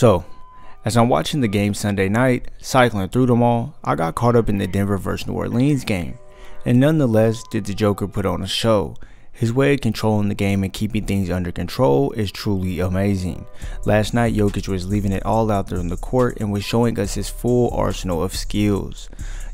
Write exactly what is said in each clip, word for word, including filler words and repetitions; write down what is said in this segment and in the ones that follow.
So, as I'm watching the game Sunday night, cycling through them all, I got caught up in the Denver versus New Orleans game, and nonetheless did the Joker put on a show. His way of controlling the game and keeping things under control is truly amazing. Last night, Jokic was leaving it all out there on the court and was showing us his full arsenal of skills.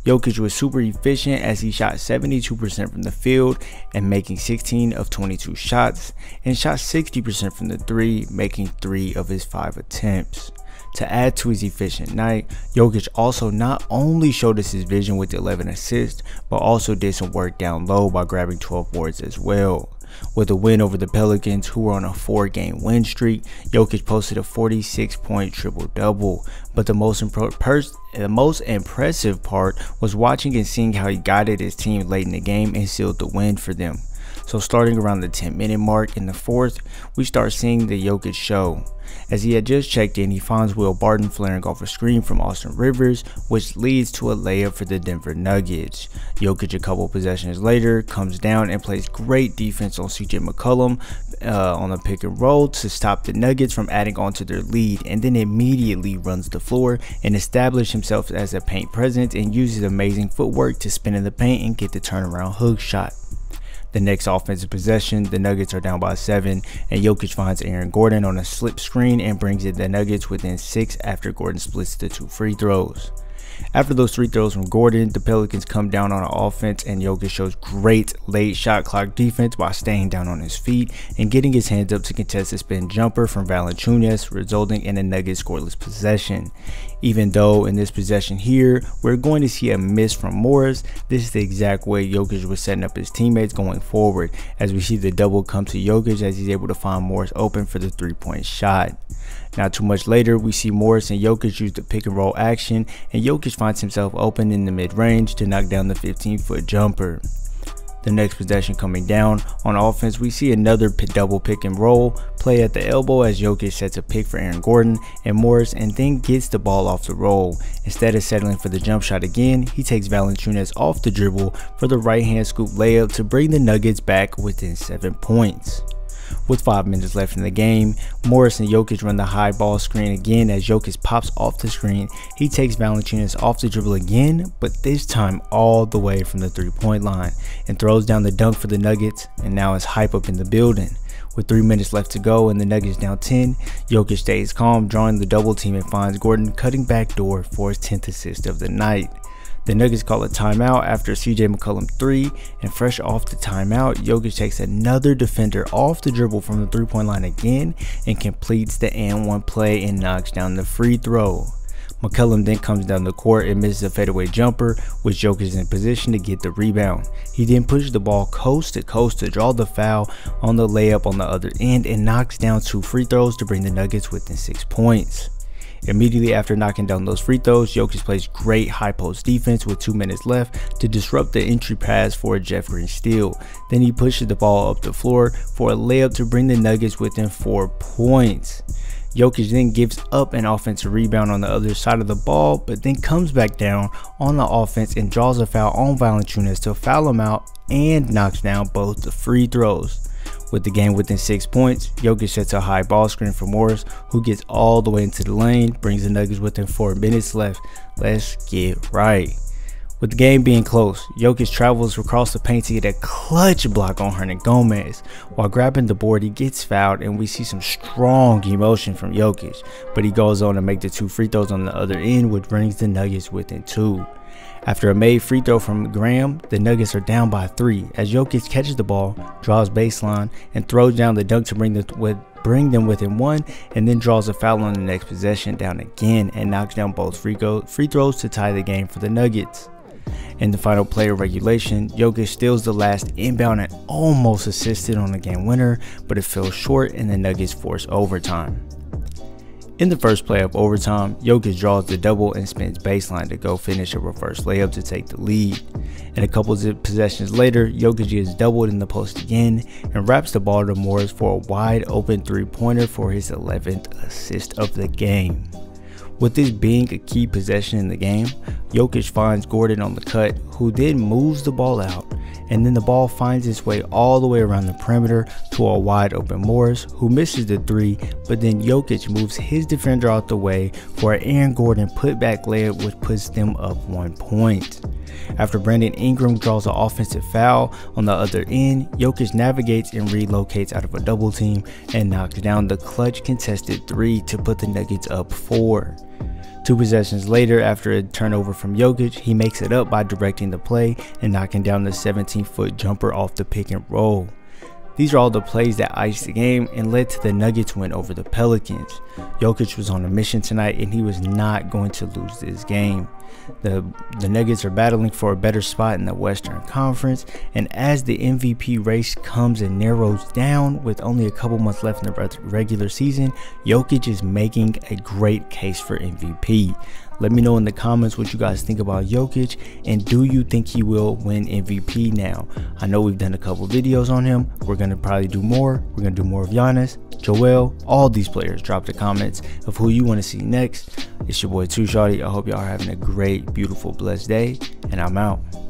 Jokic was super efficient as he shot seventy-two percent from the field and making sixteen of twenty-two shots, and shot sixty percent from the three, making three of his five attempts. To add to his efficient night, Jokic also not only showed us his vision with eleven assists, but also did some work down low by grabbing twelve boards as well. With a win over the Pelicans, who were on a four game win streak, Jokic posted a forty-six point triple-double, but the most, the most impressive part was watching and seeing how he guided his team late in the game and sealed the win for them. So starting around the ten minute mark in the fourth, we start seeing the Jokic show. As he had just checked in, he finds Will Barton flaring off a screen from Austin Rivers, which leads to a layup for the Denver Nuggets. Jokic a couple possessions later comes down and plays great defense on C J McCollum uh, on a pick and roll to stop the Nuggets from adding on to their lead, and then immediately runs the floor and establishes himself as a paint presence and uses amazing footwork to spin in the paint and get the turnaround hook shot. The next offensive possession, the Nuggets are down by seven, and Jokic finds Aaron Gordon on a slip screen and brings in the Nuggets within six after Gordon splits the two free throws. After those three throws from Gordon, the Pelicans come down on offense, and Jokic shows great late shot clock defense by staying down on his feet and getting his hands up to contest a spin jumper from Valanciunas, resulting in a Nuggets scoreless possession. Even though in this possession here, we're going to see a miss from Morris, this is the exact way Jokic was setting up his teammates going forward, as we see the double come to Jokic as he's able to find Morris open for the three-point shot. Not too much later, we see Morris and Jokic use the pick and roll action, and Jokic finds himself open in the mid-range to knock down the fifteen foot jumper. The next possession coming down, on offense we see another double pick and roll play at the elbow as Jokic sets a pick for Aaron Gordon and Morris, and then gets the ball off the roll. Instead of settling for the jump shot again, he takes Valanciunas off the dribble for the right hand scoop layup to bring the Nuggets back within seven points. With five minutes left in the game, Morris and Jokic run the high ball screen again as Jokic pops off the screen. He takes Valanciunas off the dribble again, but this time all the way from the three-point line, and throws down the dunk for the Nuggets, and now it's hype up in the building. With three minutes left to go and the Nuggets down ten, Jokic stays calm, drawing the double team and finds Gordon cutting backdoor for his tenth assist of the night. The Nuggets call a timeout after C J McCollum three, and fresh off the timeout, Jokic takes another defender off the dribble from the three-point line again and completes the and one play and knocks down the free throw. McCollum then comes down the court and misses a fadeaway jumper, which Jokic is in position to get the rebound. He then pushes the ball coast to coast to draw the foul on the layup on the other end and knocks down two free throws to bring the Nuggets within six points. Immediately after knocking down those free throws, Jokic plays great high post defense with two minutes left to disrupt the entry pass for a Jeff Green steal. Then he pushes the ball up the floor for a layup to bring the Nuggets within four points. Jokic then gives up an offensive rebound on the other side of the ball, but then comes back down on the offense and draws a foul on Valanciunas to foul him out and knocks down both the free throws. With the game within six points, Jokic sets a high ball screen for Morris, who gets all the way into the lane, brings the Nuggets within four minutes left. Let's get right. With the game being close, Jokic travels across the paint to get a clutch block on Hernan Gomez. While grabbing the board, he gets fouled, and we see some strong emotion from Jokic, but he goes on to make the two free throws on the other end, which brings the Nuggets within two. After a made free throw from Graham, the Nuggets are down by three as Jokic catches the ball, draws baseline, and throws down the dunk to bring the with bring them within one, and then draws a foul on the next possession down again and knocks down both free, go free throws to tie the game for the Nuggets. In the final play of regulation, Jokic steals the last inbound and almost assisted on the game winner, but it fell short and the Nuggets force overtime. In the first play of overtime, Jokic draws the double and spins baseline to go finish a reverse layup to take the lead. And a couple of possessions later, Jokic is doubled in the post again and wraps the ball to Morris for a wide open three-pointer for his eleventh assist of the game. With this being a key possession in the game, Jokic finds Gordon on the cut, who then moves the ball out and then the ball finds its way all the way around the perimeter to a wide open Morris, who misses the three, but then Jokic moves his defender out the way for an Aaron Gordon putback layup, which puts them up one point. After Brandon Ingram draws an offensive foul on the other end, Jokic navigates and relocates out of a double team and knocks down the clutch contested three to put the Nuggets up four. Two possessions later, after a turnover from Jokic, he makes it up by directing the play and knocking down the seventeen-foot jumper off the pick and roll. These are all the plays that iced the game and led to the Nuggets win over the Pelicans. Jokic was on a mission tonight and he was not going to lose this game. The, the Nuggets are battling for a better spot in the Western Conference, and as the M V P race comes and narrows down with only a couple months left in the regular season, Jokic is making a great case for M V P. Let me know in the comments what you guys think about Jokic, and do you think he will win M V P now? I know we've done a couple videos on him. We're going to probably do more. We're going to do more of Giannis, Joel, all these players. Drop the comments of who you want to see next. It's your boy two Shawty. I hope y'all are having a great, beautiful, blessed day, and I'm out.